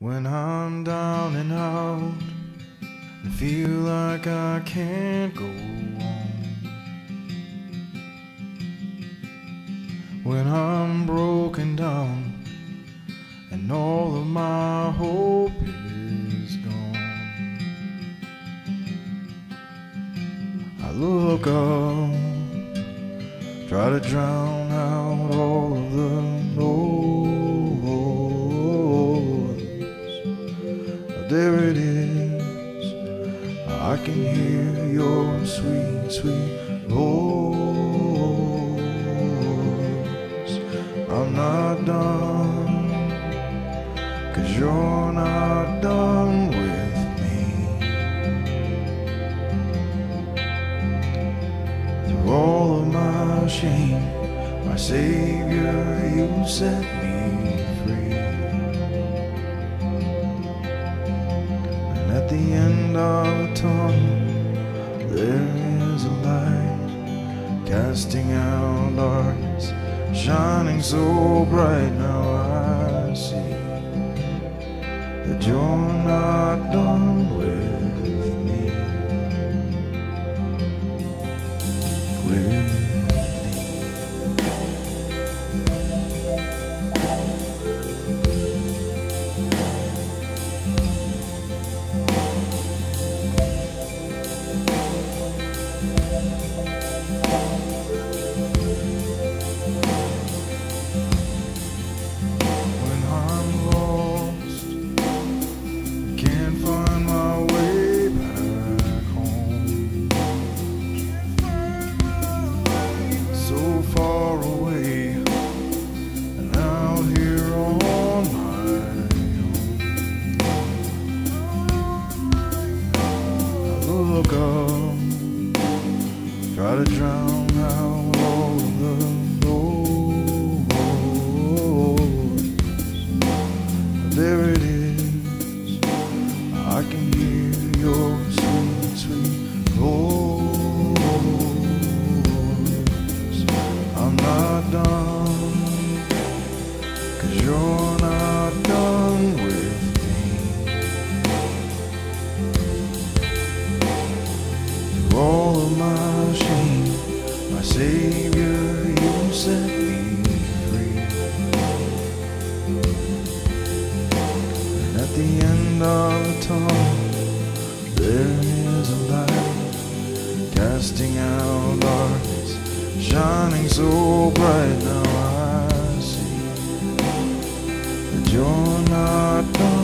When I'm down and out and feel like I can't go on, when I'm broken down and all of my hope is gone, I look up, try to drown out all of the noise. There it is, I can hear your sweet, sweet voice. I'm not done, 'cause you're not done with me. Through all of my shame, my Savior, you set me free. At the end of a tunnel, there is a light, casting out darkness, shining so bright. Now I see that you're not done with me. Try to drown out all the noise. There it is, I can hear your sweet, sweet voice. I'm not done, 'cause you're not done with me. Through all of my shame, my Savior, you set me free. And at the end of the tunnel, there is a light, casting out darkness, shining so bright. Now I see that you're not done.